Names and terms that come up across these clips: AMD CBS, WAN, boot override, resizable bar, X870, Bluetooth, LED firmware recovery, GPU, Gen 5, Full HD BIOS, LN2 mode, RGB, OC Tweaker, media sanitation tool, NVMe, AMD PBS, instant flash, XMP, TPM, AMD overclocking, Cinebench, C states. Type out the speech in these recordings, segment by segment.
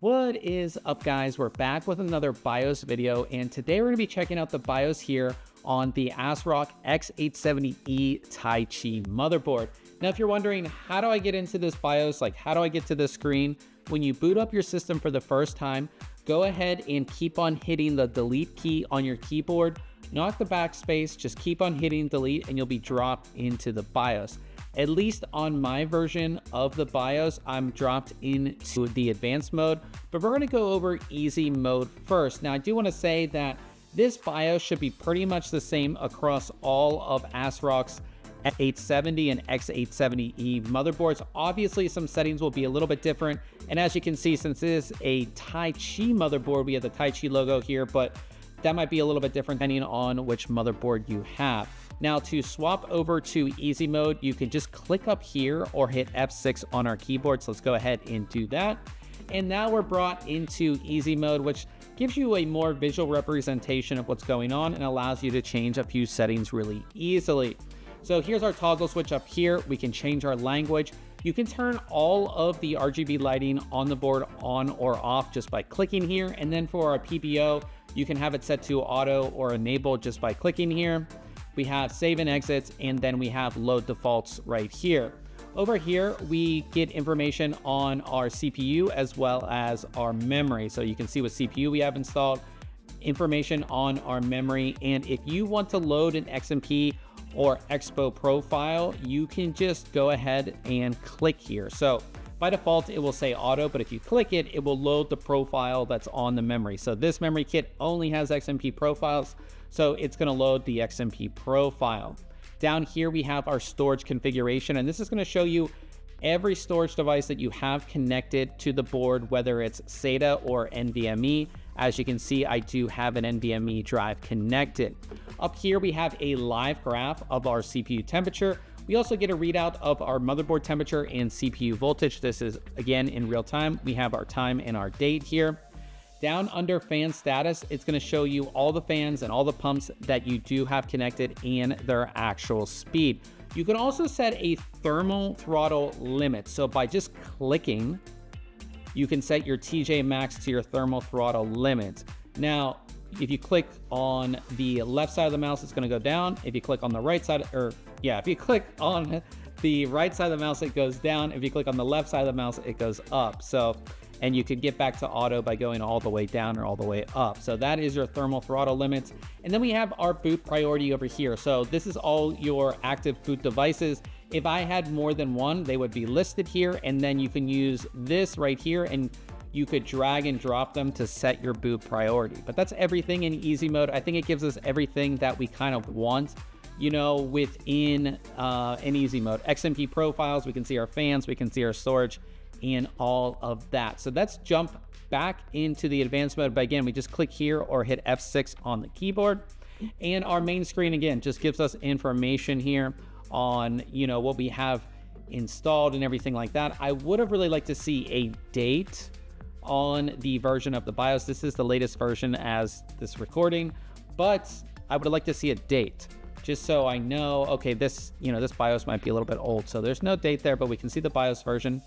What is up, guys? We're back with another BIOS video, and today we're gonna be checking out the BIOS here on the ASRock X870E Taichi motherboard. Now, if you're wondering, how do I get into this BIOS? Like, how do I get to this screen? When you boot up your system for the first time, go ahead and keep on hitting the delete key on your keyboard. Not the backspace, just keep on hitting delete and you'll be dropped into the BIOS. At least on my version of the BIOS, I'm dropped into the advanced mode, but we're gonna go over easy mode first. Now, I do wanna say that this BIOS should be pretty much the same across all of ASRock's X870 and X870E motherboards. Obviously, some settings will be a little bit different. And as you can see, since it is a Taichi motherboard, we have the Taichi logo here, but that might be a little bit different depending on which motherboard you have. Now, to swap over to easy mode, you can just click up here or hit F6 on our keyboard. So let's go ahead and do that. And now we're brought into easy mode, which gives you a more visual representation of what's going on and allows you to change a few settings really easily. So here's our toggle switch up here. We can change our language. You can turn all of the RGB lighting on the board on or off just by clicking here. And then for our PBO, you can have it set to auto or enable just by clicking here. We have save and exits, and then we have load defaults right here. Over here, we get information on our CPU as well as our memory. So you can see what CPU we have installed, information on our memory. And if you want to load an XMP or EXPO profile, you can just go ahead and click here. So by default, it will say auto, but if you click it, it will load the profile that's on the memory. So this memory kit only has XMP profiles, so it's gonna load the XMP profile. Down here, we have our storage configuration, and this is gonna show you every storage device that you have connected to the board, whether it's SATA or NVMe. As you can see, I do have an NVMe drive connected. Up here, we have a live graph of our CPU temperature. We also get a readout of our motherboard temperature and CPU voltage. This is, again, in real time. We have our time and our date here. Down under fan status, it's gonna show you all the fans and all the pumps that you do have connected and their actual speed. You can also set a thermal throttle limit. So by just clicking, you can set your TJ max to your thermal throttle limit. Now, if you click on the left side of the mouse, it's gonna go down. If you click on the right side, if you click on the right side of the mouse, it goes down. If you click on the left side of the mouse, it goes up. So, and you can get back to auto by going all the way down or all the way up. So that is your thermal throttle limits. And then we have our boot priority over here. So this is all your active boot devices. If I had more than one, they would be listed here. And then you can use this right here and you could drag and drop them to set your boot priority. But that's everything in easy mode. I think it gives us everything that we kind of want, you know, within an easy mode. XMP profiles, we can see our fans, we can see our storage, and all of that. So let's jump back into the advanced mode. But again, we just click here or hit F6 on the keyboard. And our main screen, again, just gives us information here on, you know, what we have installed and everything like that. I would have really liked to see a date on the version of the BIOS. This is the latest version as this recording, but I would like to see a date just so I know, okay, this, you know, this BIOS might be a little bit old. So there's no date there, but we can see the BIOS version.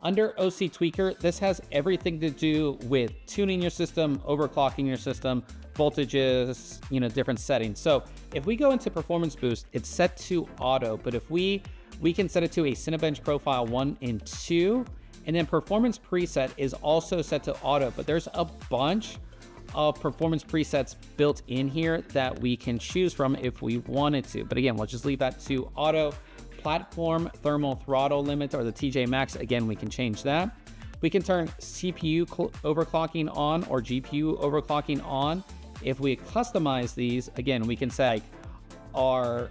Under OC Tweaker, this has everything to do with tuning your system, overclocking your system, voltages, you know, different settings. So if we go into performance boost, it's set to auto, but if we can set it to a Cinebench profile 1 and 2, and then performance preset is also set to auto, but there's a bunch of performance presets built in here that we can choose from if we wanted to. But again, we'll just leave that to auto. Platform thermal throttle limit, or the TJ max, again, we can change that. We can turn CPU overclocking on or GPU overclocking on. If we customize these, again, we can say our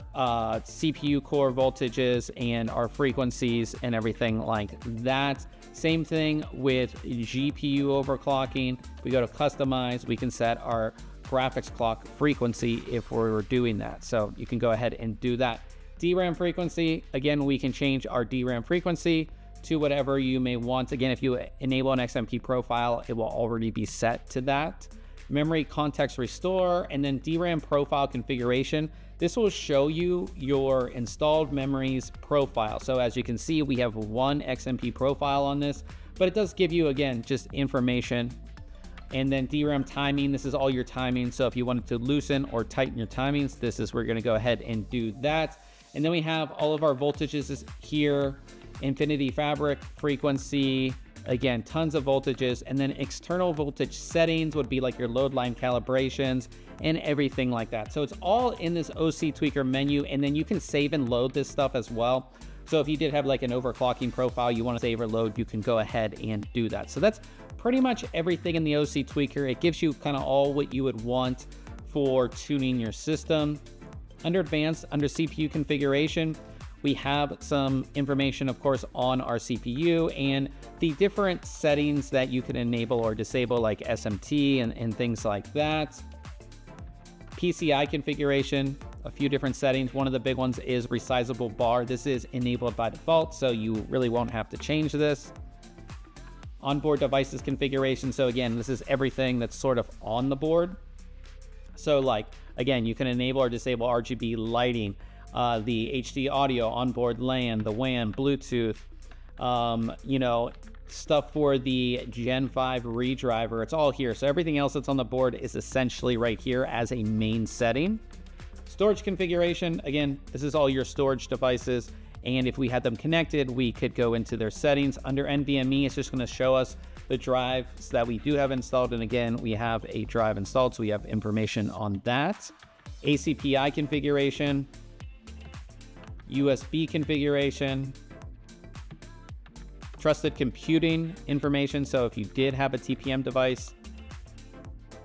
CPU core voltages and our frequencies and everything like that. Same thing with GPU overclocking. If we go to customize, we can set our graphics clock frequency if we were doing that. So you can go ahead and do that. DRAM frequency, again, we can change our DRAM frequency to whatever you may want. Again, if you enable an XMP profile, it will already be set to that. Memory context restore, and then DRAM profile configuration. This will show you your installed memories profile. So as you can see, we have one XMP profile on this, but it does give you, again, just information. And then DRAM timing, this is all your timing. So if you wanted to loosen or tighten your timings, this is where you're gonna go ahead and do that. And then we have all of our voltages here, infinity fabric, frequency, again, tons of voltages. And then external voltage settings would be like your load line calibrations and everything like that. So it's all in this OC Tweaker menu, and then you can save and load this stuff as well. So if you did have like an overclocking profile you wanna save or load, you can go ahead and do that. So that's pretty much everything in the OC Tweaker. It gives you kind of all what you would want for tuning your system. Under advanced, under CPU configuration, we have some information, of course, on our CPU and the different settings that you can enable or disable, like SMT and things like that. PCI configuration, a few different settings. One of the big ones is resizable bar. This is enabled by default, so you really won't have to change this. Onboard devices configuration. So again, this is everything that's sort of on the board. So like, again, you can enable or disable RGB lighting, the HD audio, onboard LAN, the WAN, Bluetooth, you know, stuff for the Gen 5 redriver. It's all here. So everything else that's on the board is essentially right here as a main setting. Storage configuration, again, this is all your storage devices. And if we had them connected, we could go into their settings. Under NVMe, it's just going to show us the drives that we do have installed. And again, we have a drive installed, so we have information on that. ACPI configuration, USB configuration, trusted computing information. So if you did have a TPM device,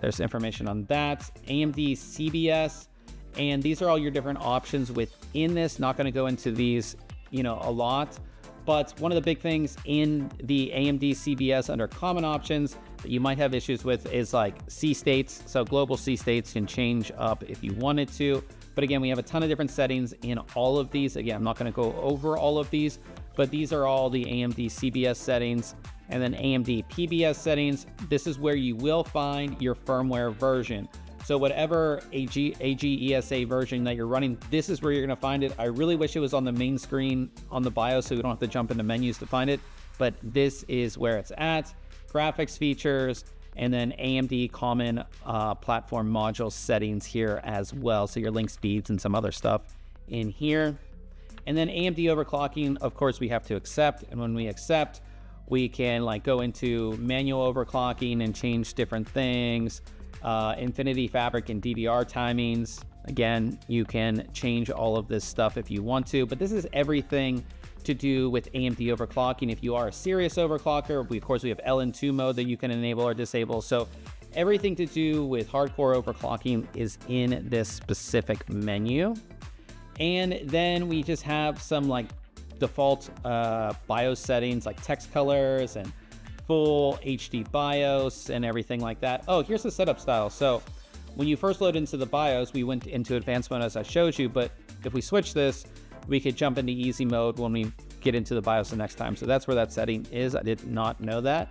there's information on that. AMD CBS. And these are all your different options within this. Not going to go into these, you know, a lot, but one of the big things in the AMD CBS under common options that you might have issues with is like C states. So global C states can change up if you wanted to. But again, we have a ton of different settings in all of these. Again, I'm not going to go over all of these, but these are all the AMD CBS settings. And then AMD PBS settings. This is where you will find your firmware version. So whatever AGESA version that you're running, this is where you're going to find it. I really wish it was on the main screen on the BIOS so we don't have to jump into menus to find it, but this is where it's at. Graphics features, and then AMD common platform module settings here as well. So your link speeds and some other stuff in here. And then AMD overclocking, of course, we have to accept. And when we accept, we can like go into manual overclocking and change different things. Infinity fabric and DDR timings. Again, you can change all of this stuff if you want to, but this is everything to do with AMD overclocking. If you are a serious overclocker, we, of course, we have LN2 mode that you can enable or disable. So everything to do with hardcore overclocking is in this specific menu. And then we just have some like default BIOS settings like text colors and full HD BIOS and everything like that. Oh, here's the setup style. So when you first load into the BIOS, we went into advanced mode as I showed you, but if we switch this, we could jump into easy mode when we get into the BIOS the next time. So that's where that setting is. I did not know that.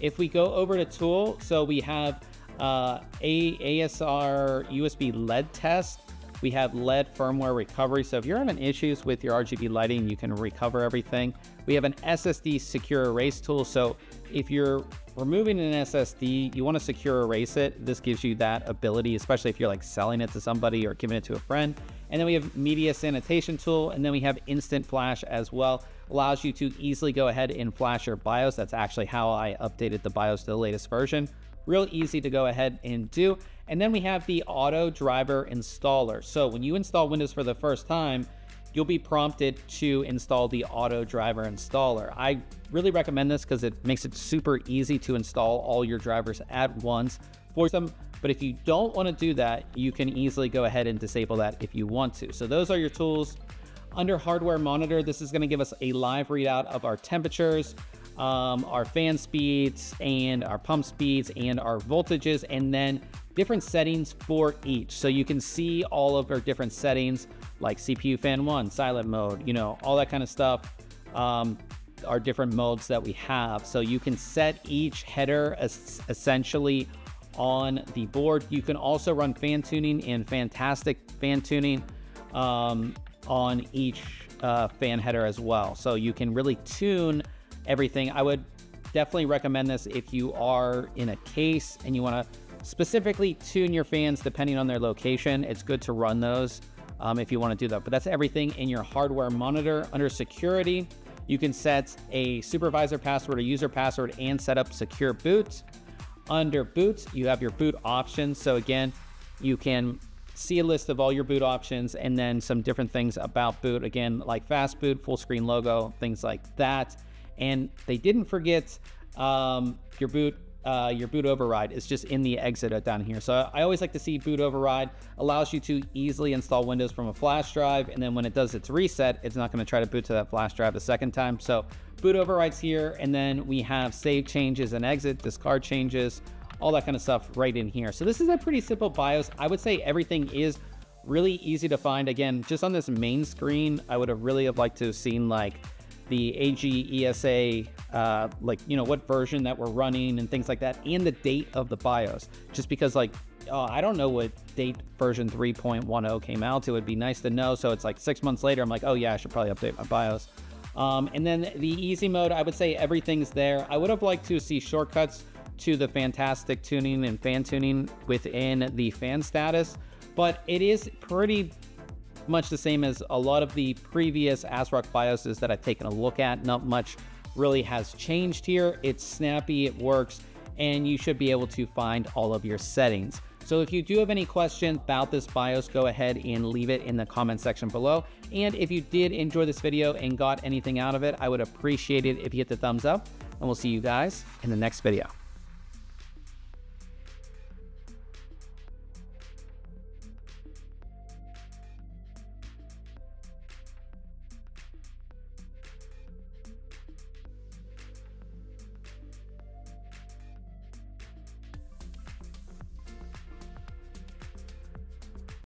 If we go over to tool, so we have ASR USB LED test. We have LED firmware recovery. So if you're having issues with your RGB lighting, you can recover everything. We have an SSD secure erase tool. So if you're removing an SSD, you want to secure erase it. This gives you that ability, especially if you're like selling it to somebody or giving it to a friend. And then we have media sanitation tool. And then we have instant flash as well. Allows you to easily go ahead and flash your BIOS. That's actually how I updated the BIOS to the latest version. Real easy to go ahead and do. And then we have the auto driver installer. So when you install Windows for the first time, you'll be prompted to install the auto driver installer. I really recommend this because it makes it super easy to install all your drivers at once for them. But if you don't want to do that, you can easily go ahead and disable that if you want to. So those are your tools. Under hardware monitor, this is going to give us a live readout of our temperatures, our fan speeds and our pump speeds and our voltages, and then different settings for each. So you can see all of our different settings like CPU fan 1, silent mode, you know, all that kind of stuff, our different modes that we have. So you can set each header essentially on the board. You can also run fan tuning and fantastic fan tuning on each fan header as well. So you can really tune everything. I would definitely recommend this if you are in a case and you want to specifically tune your fans depending on their location. It's good to run those if you want to do that. But that's everything in your hardware monitor. Under security, you can set a supervisor password, a user password, and set up secure boot. Under boot, you have your boot options. So again, you can see a list of all your boot options and then some different things about boot. Again, like fast boot, full screen logo, things like that. And they didn't forget your boot override is just in the exit down here. So I always like to see boot override. Allows you to easily install Windows from a flash drive. And then when it does its reset, it's not going to try to boot to that flash drive a second time. So boot overrides here. And then we have save changes and exit, discard changes, all that kind of stuff right in here. So this is a pretty simple BIOS. I would say everything is really easy to find. Again, just on this main screen, I would have really liked to have seen like the AGESA, like, you know, what version that we're running and things like that, and the date of the BIOS, just because like, oh, I don't know what date version 3.10 came out. It would be nice to know. So it's like 6 months later, I'm like, oh yeah, I should probably update my BIOS. And then the easy mode, I would say everything's there. I would have liked to see shortcuts to the fantastic tuning and fan tuning within the fan status, but it is pretty much the same as a lot of the previous ASRock BIOSes that I've taken a look at. Not much really has changed here. It's snappy, it works, and you should be able to find all of your settings. So if you do have any questions about this BIOS, go ahead and leave it in the comment section below. And if you did enjoy this video and got anything out of it, I would appreciate it if you hit the thumbs up, and we'll see you guys in the next video.